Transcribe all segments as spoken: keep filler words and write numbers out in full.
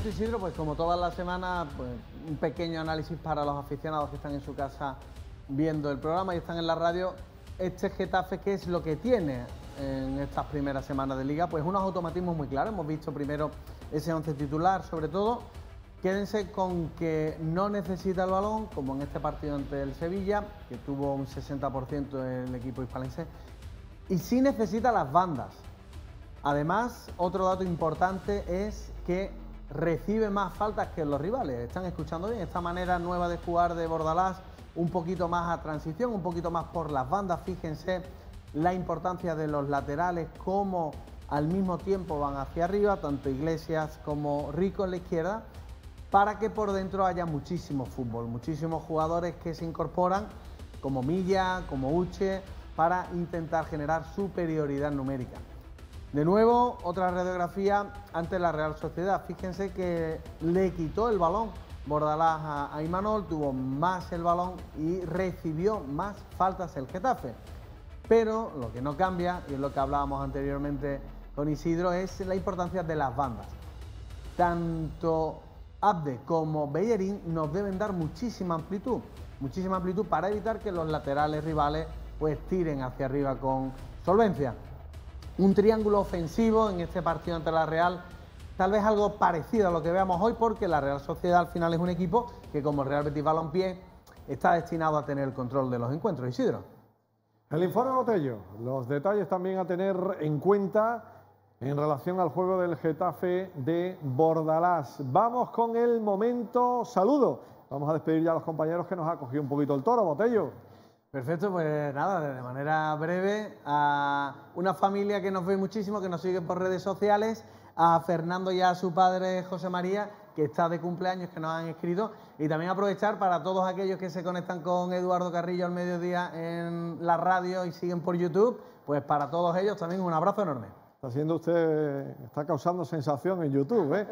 perfecto, Isidro, pues como todas las semanas, pues, un pequeño análisis para los aficionados que están en su casa viendo el programa y están en la radio. Este Getafe, ¿qué es lo que tiene en estas primeras semanas de Liga? Pues unos automatismos muy claros. Hemos visto primero ese once titular, sobre todo. Quédense con que no necesita el balón, como en este partido ante el Sevilla, que tuvo un sesenta por ciento el equipo hispalense, y sí necesita las bandas. Además, otro dato importante es que recibe más faltas que los rivales. Están escuchando bien esta manera nueva de jugar de Bordalás, un poquito más a transición, un poquito más por las bandas. Fíjense la importancia de los laterales, cómo al mismo tiempo van hacia arriba, tanto Iglesias como Rico en la izquierda, para que por dentro haya muchísimo fútbol, muchísimos jugadores que se incorporan, como Milla, como Uche, para intentar generar superioridad numérica. De nuevo, otra radiografía ante la Real Sociedad. Fíjense que le quitó el balón Bordalás a, a Imanol, tuvo más el balón y recibió más faltas el Getafe. Pero lo que no cambia, y es lo que hablábamos anteriormente con Isidro, es la importancia de las bandas. Tanto Abde como Bellerín nos deben dar muchísima amplitud, muchísima amplitud para evitar que los laterales rivales pues tiren hacia arriba con solvencia. Un triángulo ofensivo en este partido ante la Real, tal vez algo parecido a lo que veamos hoy, porque la Real Sociedad al final es un equipo que, como el Real Betis Balompié, está destinado a tener el control de los encuentros. Isidro. El informe de Botello, los detalles también a tener en cuenta en relación al juego del Getafe de Bordalás. Vamos con el momento saludo. Vamos a despedir ya a los compañeros que nos ha cogido un poquito el toro, Botello. Perfecto, pues nada, de manera breve, a una familia que nos ve muchísimo, que nos sigue por redes sociales, a Fernando y a su padre José María, que está de cumpleaños, que nos han escrito, y también aprovechar para todos aquellos que se conectan con Eduardo Carrillo al mediodía en la radio y siguen por YouTube, pues para todos ellos también un abrazo enorme. Está siendo usted, está causando sensación en YouTube, ¿eh?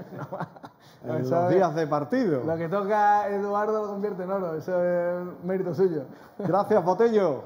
No, en los días de partido. Lo que toca Eduardo lo convierte en oro, eso es mérito suyo. Gracias, Botello.